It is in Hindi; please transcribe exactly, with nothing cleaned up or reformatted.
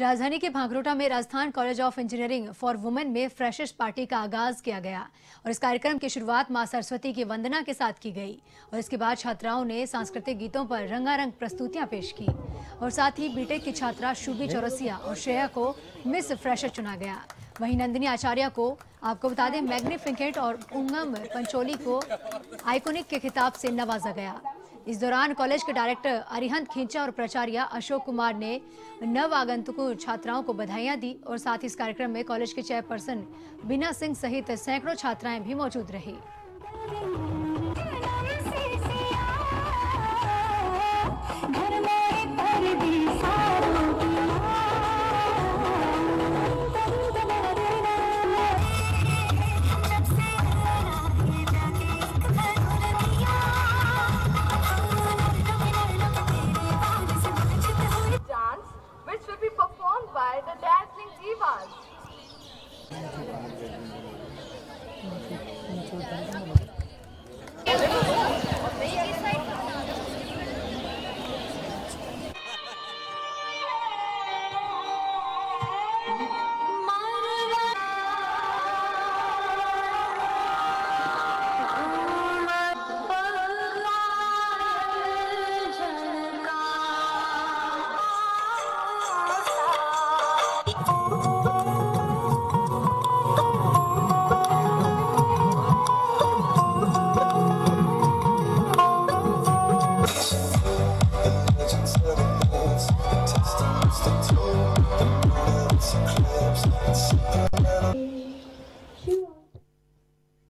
राजधानी के भांगरोटा में Rajasthan college of engineering for women में फ्रेशर्स पार्टी का आगाज किया गया और इस कार्यक्रम की शुरुआत मां सरस्वती की वंदना के साथ की गई और इसके बाद छात्राओं ने सांस्कृतिक गीतों पर रंगारंग प्रस्तुतियां पेश की और साथ ही बीटेक की छात्रा शुभी चौरसिया और श्रेया को मिस फ्रेशर चुना गया। वहीं नंदिनी आचार्य को, आपको बता दें, मैग्निफिकेंट और उंगम पंचोली को आइकोनिक के खिताब से नवाजा गया। इस दौरान कॉलेज के डायरेक्टर अरिहंत खिंचा और प्राचार्य अशोक कुमार ने नव आगंतुकों छात्राओं को बधाइयां दी और साथ ही इस कार्यक्रम में कॉलेज के चेयरपर्सन वीना सिंह सहित सैकड़ों छात्राएं भी मौजूद रही। By the dancing divas.